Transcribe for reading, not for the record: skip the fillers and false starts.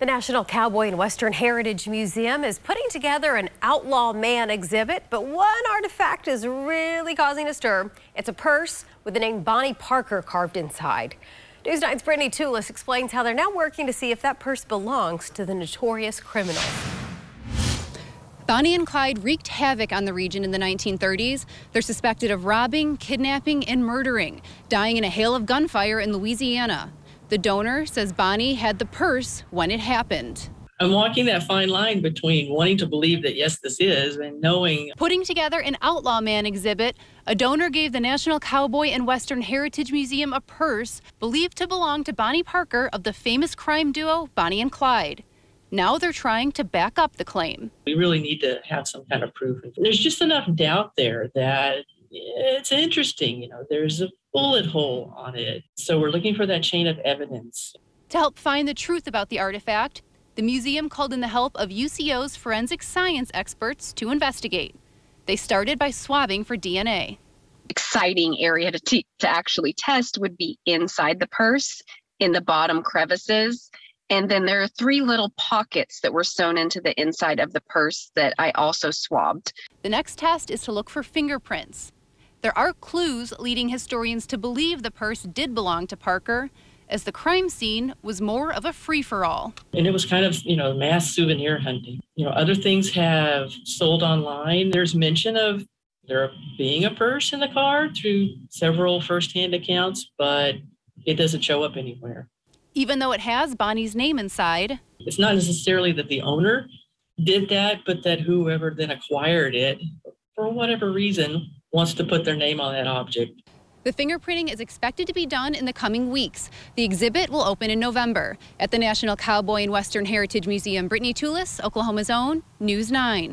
The National Cowboy and Western Heritage Museum is putting together an outlaw man exhibit, but one artifact is really causing a stir. It's a purse with the name Bonnie Parker carved inside. News 9's Brittany Toolis explains how they're now working to see if that purse belongs to the notorious criminal. Bonnie and Clyde wreaked havoc on the region in the 1930s. They're suspected of robbing, kidnapping, and murdering, dying in a hail of gunfire in Louisiana. The donor says Bonnie had the purse when it happened. I'm walking that fine line between wanting to believe that, yes, this is, and knowing. Putting together an outlaw man exhibit, a donor gave the National Cowboy and Western Heritage Museum a purse believed to belong to Bonnie Parker of the famous crime duo Bonnie and Clyde. Now they're trying to back up the claim. We really need to have some kind of proof. There's just enough doubt there that it's interesting, you know, there's a bullet hole on it. So we're looking for that chain of evidence. To help find the truth about the artifact, the museum called in the help of UCO's forensic science experts to investigate. They started by swabbing for DNA. Exciting area to actually test would be inside the purse, in the bottom crevices. And then there are three little pockets that were sewn into the inside of the purse that I also swabbed. The next test is to look for fingerprints. There are clues leading historians to believe the purse did belong to Parker, as the crime scene was more of a free-for-all. And it was kind of, you know, mass souvenir hunting. You know, other things have sold online. There's mention of there being a purse in the car through several first-hand accounts, but it doesn't show up anywhere. Even though it has Bonnie's name inside. It's not necessarily that the owner did that, but that whoever then acquired it, for whatever reason, wants to put their name on that object. The fingerprinting is expected to be done in the coming weeks. The exhibit will open in November at the National Cowboy and Western Heritage Museum. Brittany Toolis, Oklahoma's own, News 9.